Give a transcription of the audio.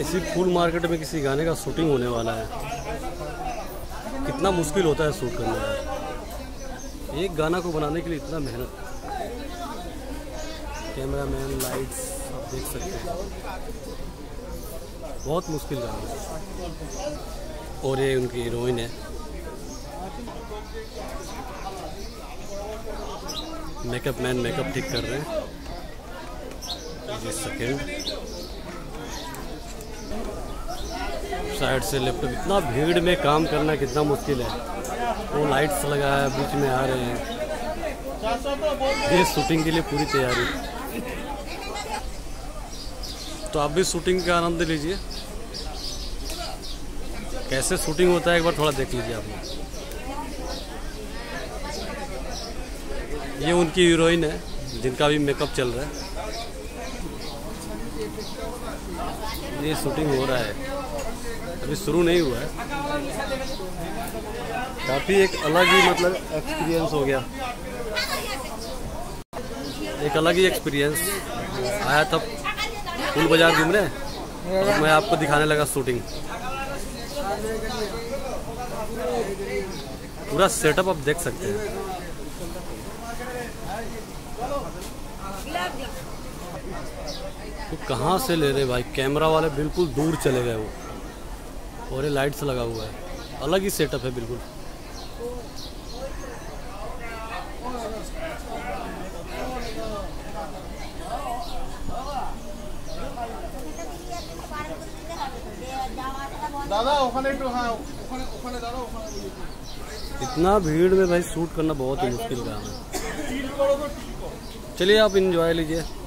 इसी फूल मार्केट में किसी गाने का शूटिंग होने वाला है। कितना मुश्किल होता है शूट करना यार, एक गाना को बनाने के लिए इतना मेहनत। कैमरा मैन, लाइट्स, आप देख सकते हैं, बहुत मुश्किल गाना है। और ये उनकी हीरोइन है, मेकअप मैन मेकअप ठीक कर रहे हैं। 20 सेकेंड साइड से लैपटॉप। इतना भीड़ में काम करना कितना मुश्किल है। वो लाइट्स लगाया, बीच में आ रहे हैं। ये शूटिंग के लिए पूरी तैयारी। तो आप भी शूटिंग का आनंद लीजिए। कैसे शूटिंग होता है एक बार थोड़ा देख लीजिए आप लोग। ये उनकी हीरोइन है जिनका भी मेकअप चल रहा है। ये शूटिंग हो रहा है, अभी शुरू नहीं हुआ है। काफ़ी एक अलग ही मतलब एक्सपीरियंस हो गया, एक अलग ही एक्सपीरियंस आया था। फूल बाज़ार घूम रहे, तो मैं आपको दिखाने लगा शूटिंग। पूरा सेटअप आप देख सकते हैं। तो कहाँ से ले रहे भाई, कैमरा वाले बिल्कुल दूर चले गए वो। और ये लाइट्स लगा हुआ है, अलग ही सेटअप है बिल्कुल। इतना भीड़ में भाई शूट करना बहुत ही मुश्किल काम है। चलिए आप एंजॉय लीजिए।